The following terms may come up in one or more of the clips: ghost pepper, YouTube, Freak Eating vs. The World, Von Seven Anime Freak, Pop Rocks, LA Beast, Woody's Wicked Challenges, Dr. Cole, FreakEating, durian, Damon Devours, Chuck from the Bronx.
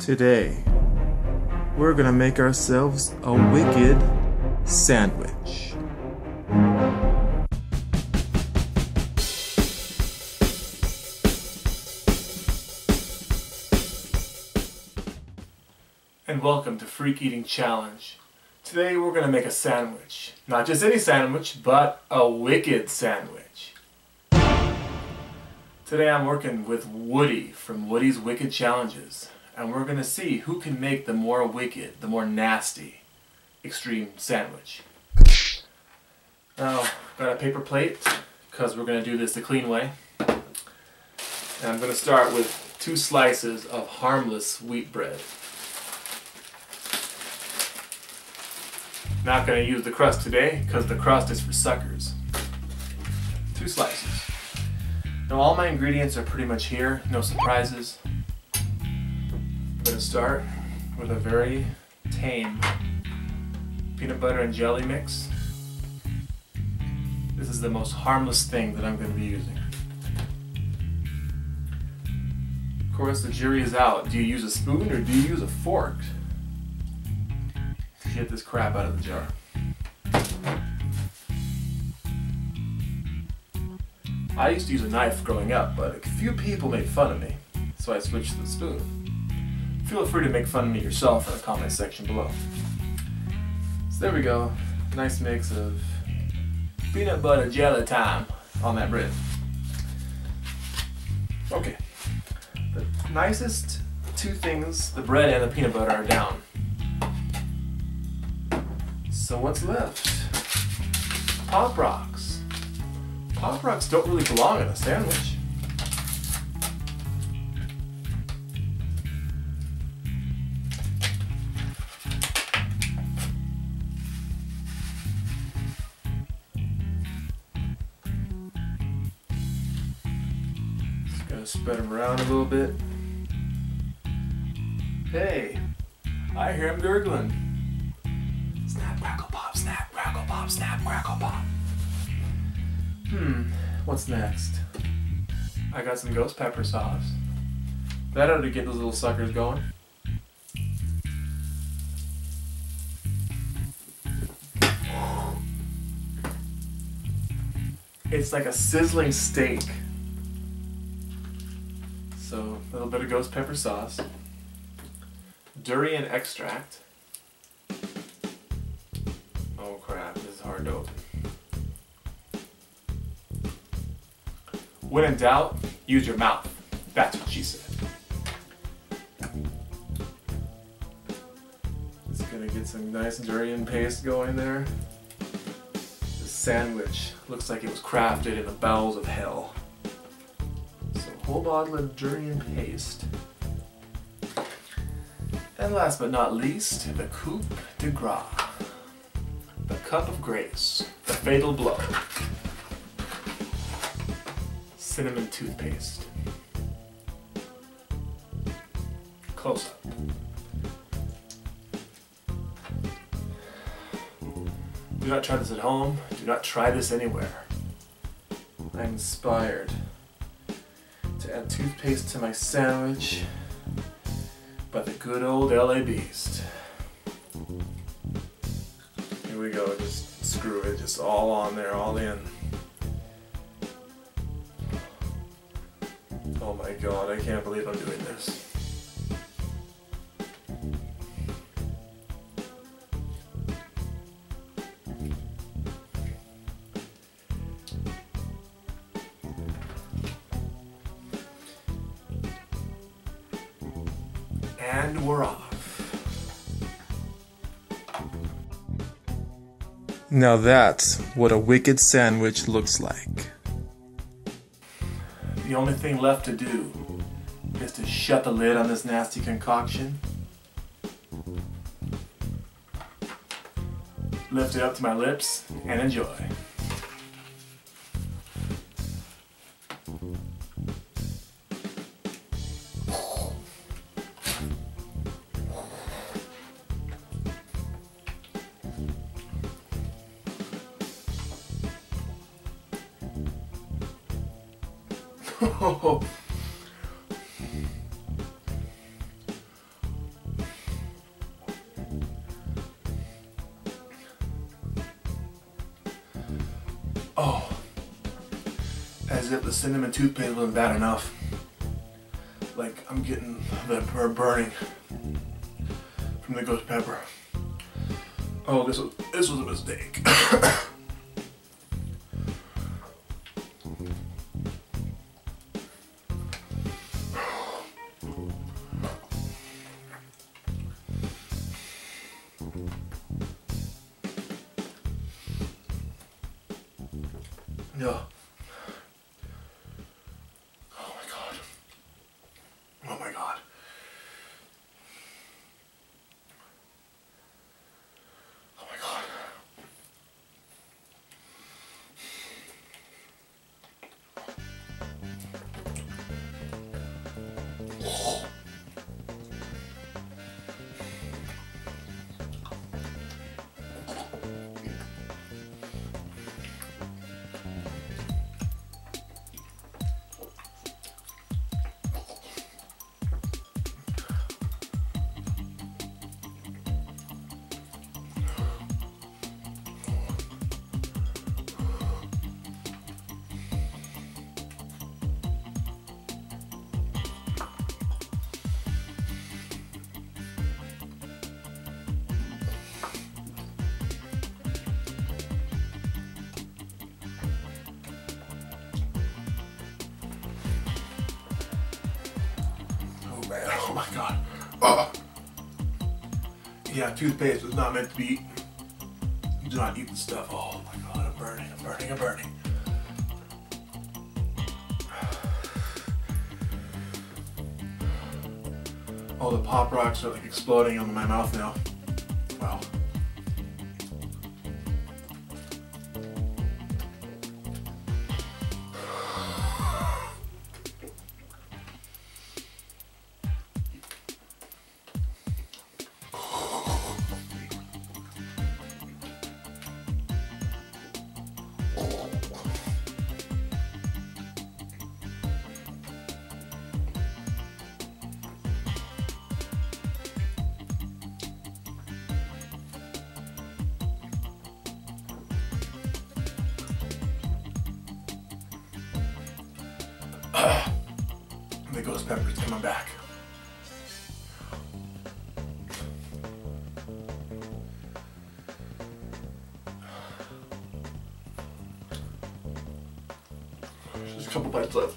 Today, we're gonna make ourselves a wicked sandwich. And welcome to Freak Eating Challenge. Today we're gonna make a sandwich. Not just any sandwich, but a wicked sandwich. Today I'm working with Woody from Woody's Wicked Challenges, and we're gonna see who can make the more wicked, the more nasty, extreme sandwich. Now, got a paper plate, because we're gonna do this the clean way. And I'm gonna start with 2 slices of harmless wheat bread. Not gonna use the crust today, because the crust is for suckers. 2 slices. Now all my ingredients are pretty much here, no surprises. I'm going to start with a very tame peanut butter and jelly mix. This is the most harmless thing that I'm going to be using. Of course, the jury is out. Do you use a spoon or do you use a fork to get this crap out of the jar? I used to use a knife growing up, but a few people made fun of me, so I switched to the spoon. Feel free to make fun of me yourself in the comment section below. So there we go, nice mix of peanut butter jelly time on that bread. Okay, the nicest 2 things, the bread and the peanut butter, are down. So what's left? Pop Rocks. Pop Rocks don't really belong in a sandwich. Just gonna spread them around a little bit. Hey, I hear them gurgling. Snap, crackle pop, snap, crackle pop. What's next? I got some ghost pepper sauce. That ought to get those little suckers going. It's like a sizzling steak. So, a little bit of ghost pepper sauce. Durian extract. Oh crap, this is hard to open. When in doubt, use your mouth. That's what she said. Just gonna get some nice durian paste going there. This sandwich looks like it was crafted in the bowels of hell. So a whole bottle of durian paste. And last but not least, the coup de grace. The cup of grace. The fatal blow. Cinnamon toothpaste. Close up. Do not try this at home. Do not try this anywhere. I'm inspired to add toothpaste to my sandwich by the good old LA Beast. Here we go, just screw it, just all on there, all in. Oh my god, I can't believe I'm doing this. And we're off. Now that's what a wicked sandwich looks like. The only thing left to do is to shut the lid on this nasty concoction. Lift it up to my lips and enjoy. as if the cinnamon toothpaste wasn't bad enough. Like, I'm getting the burning from the ghost pepper. Oh, this was a mistake. Oh my god. Oh. Yeah, toothpaste was not meant to be eaten. Do not eat the stuff. Oh my god, I'm burning, I'm burning, I'm burning. Oh, the Pop Rocks are like exploding in my mouth now. Wow. The ghost pepper's coming back. Just a couple bites left.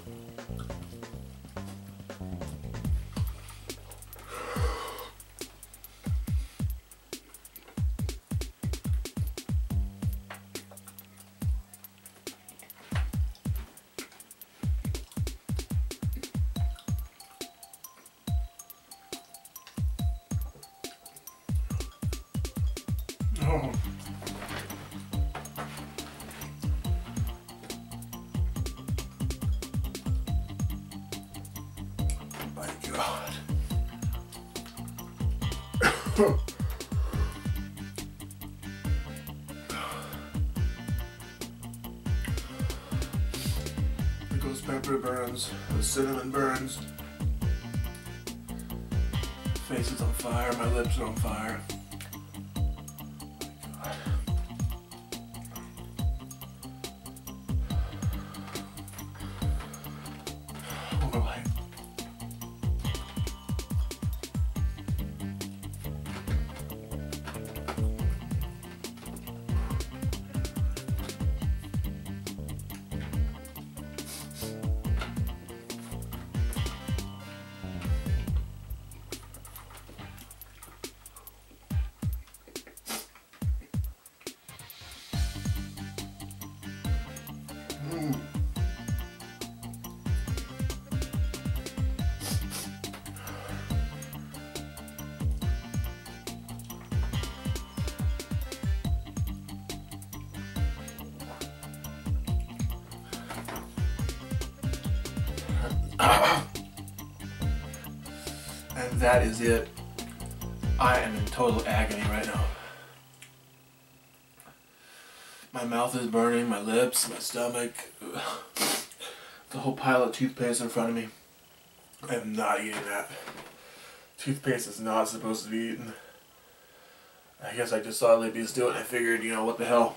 Oh. My god. The ghost pepper burns, the cinnamon burns. My face is on fire, my lips are on fire. And that is it. I am in total agony right now. My mouth is burning, my lips, my stomach, the whole pile of toothpaste in front of me. I am not eating that. Toothpaste is not supposed to be eaten. I guess I just saw LA Beast do it and I figured, you know, what the hell.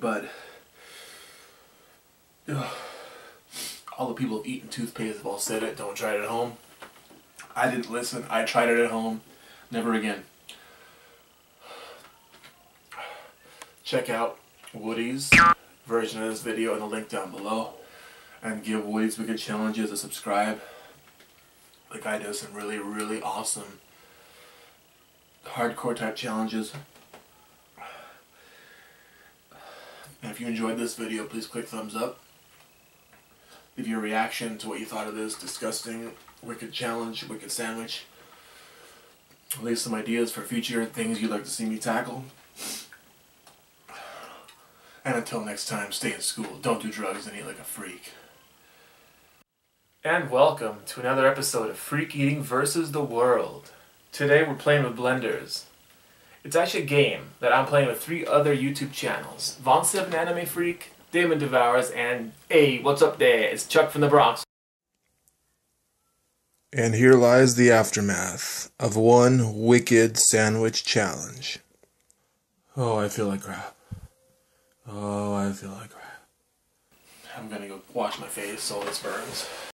But... all the people who've eaten toothpaste have all said it, don't try it at home. I didn't listen, I tried it at home, never again. Check out Woody's version of this video in the link down below, and give Woody's Wicked Challenges a subscribe. The guy does some really, really awesome hardcore type challenges. And if you enjoyed this video, please click thumbs up. Leave your reaction to what you thought of this disgusting wicked challenge, wicked sandwich. Leave some ideas for future things you'd like to see me tackle. And until next time, stay in school, don't do drugs, and eat like a freak. And welcome to another episode of Freak Eating vs. The World. Today we're playing with blenders. It's actually a game that I'm playing with three other YouTube channels. Von Seven Anime Freak, Damon Devours, and hey, what's up there? It's Chuck from the Bronx. And here lies the aftermath of one wicked sandwich challenge. Oh, I feel like crap. Oh, I feel like crap. I'm gonna go wash my face so this burns.